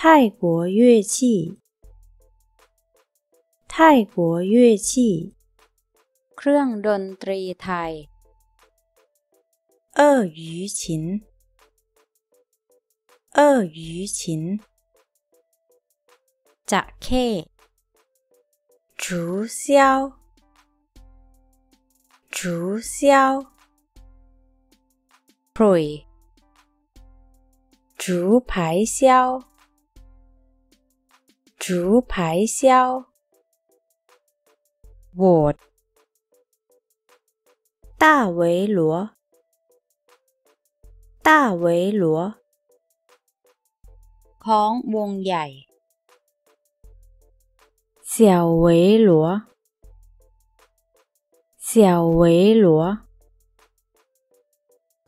泰国乐器，泰国乐器，เครื่องดนตรีไทย，鳄鱼琴，鳄鱼琴，小钹，竹箫，竹箫，镲，竹排箫，竹排箫，镲，大围锣，大围锣，ของวงใหญ่，小围锣，小围锣，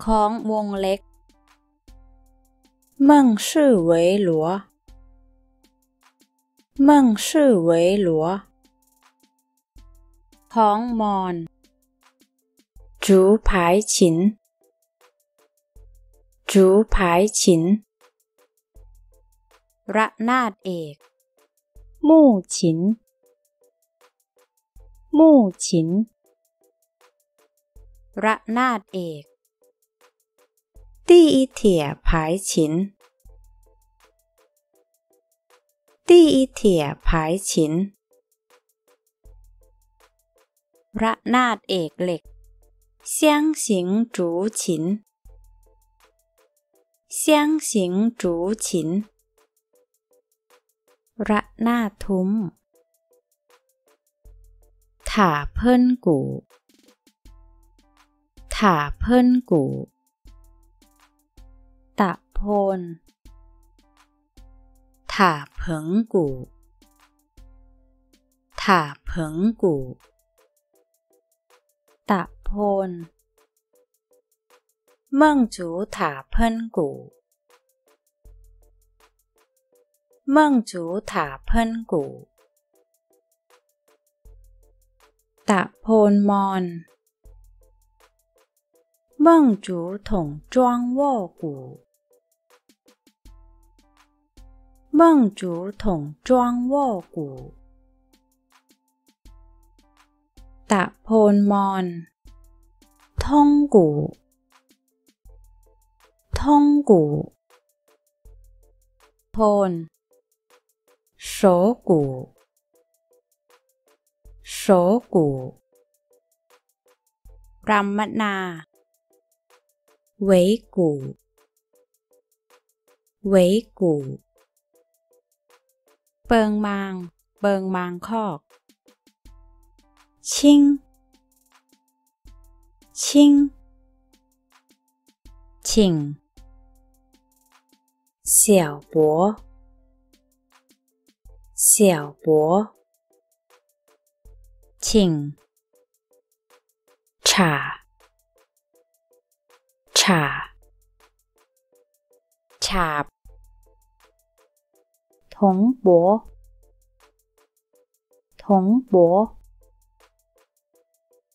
ของวงเล็ก，孟氏围锣，孟氏围锣，ของมอญ，竹排琴，竹排琴，ระนาดเอก，木琴，木琴，ระนาดเอก，第一铁排琴，第一铁排琴，ระนาดเอกเหล็ก，箱形竹琴，箱形竹琴，ระนาดทุ้ม，ถาเพิ่นกู，ถาเพิ่นกู ตะโพน，ถาเพิงกู ถาเพิงกู ตะโพน，孟竹ถาเพิ่นกู孟竹塔喷鼓，ตะโพนมอญ，孟竹筒装握鼓，孟竹筒装握鼓，ตะโพนมอญ，ท่องกู่，ท่องกู่，โพน手鼓，手鼓，รัมมนา，围鼓，围鼓，เปิงมาง，เปิงมางคอก，ชิง，ชิง，ชิง，小钹小钹，磬，镲，镲，镲，铜钹，铜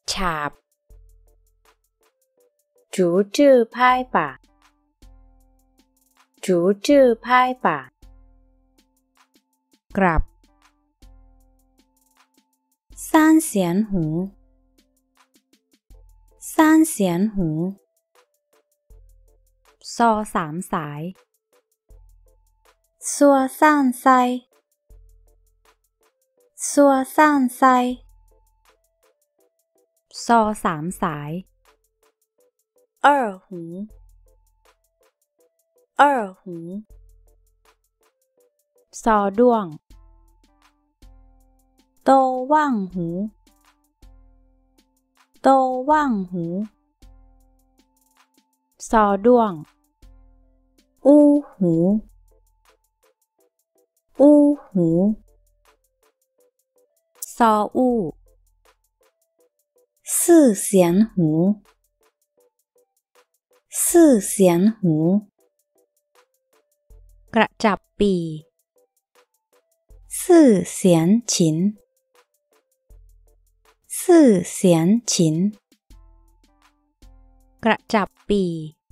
钹，镲，竹制拍把，竹制拍把กลับ，三弦胡，三弦胡，梭散塞，梭散塞，梭散塞，梭散塞，二胡，二胡，镲ด้วง都旺胡，都旺胡，镲ด้วง，乌胡，乌胡，镲乌，四弦胡，四弦胡，กระจับปี，四弦琴。四弦琴，กระจับปี